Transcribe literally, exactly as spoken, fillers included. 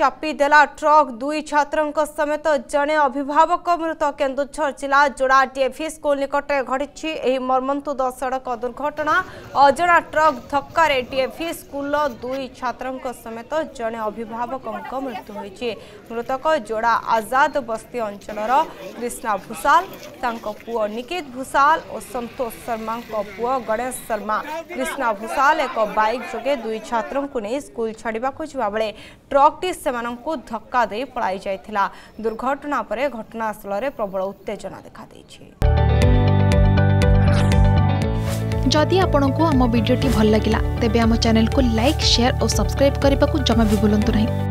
चापीदेला truck दुई छात्र समेत जड़े अभिभावक मृत। केन्दुझर जिला जोड़ा डेभि स्कूल निकट घटी मर्मन्तुद सड़क दुर्घटना। अजड़ा ट्रक धक्का डेभि स्कूल दुई छात्र समेत जड़े अभिभावक मृत्यु होती। मृतक जोड़ा आजाद बस्ती अंचलर क्रिष्णा भूसाल, पुओ निकेत भूसाल और संतोष शर्मा पुओ गणेश शर्मा। क्रिष्णा भूसाल एक बाइक जोगे दुई छात्र को नहीं स्कूल छाड़क जाबे ट्रकटी को धक्का दे पलाई जाइथिला। दुर्घटना पर घटनास्थल प्रबल उत्तेजना देखा देखा। जदि आपण को आम भिडी भल लगा तेब चैनल को लाइक, शेयर और सब्सक्राइब करने को जमा भी भूलु नहीं।